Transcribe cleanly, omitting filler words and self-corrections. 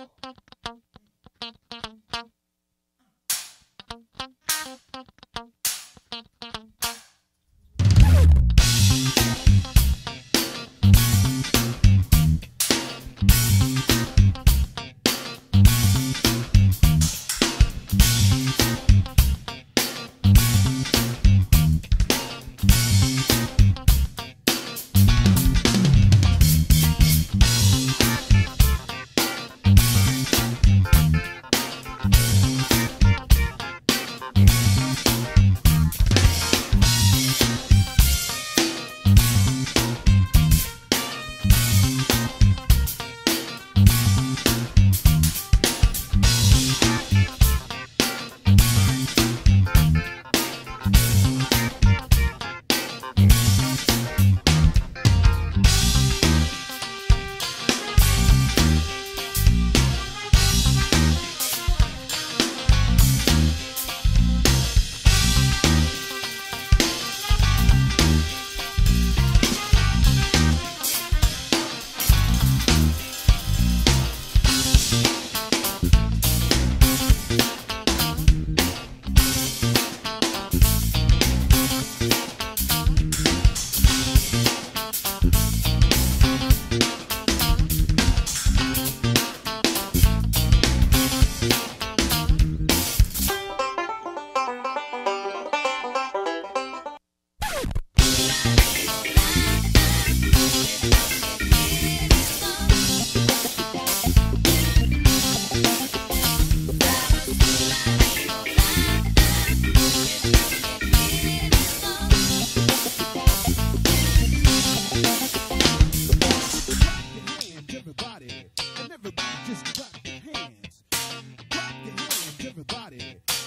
Everybody just clap your hands. Clap your hands, everybody.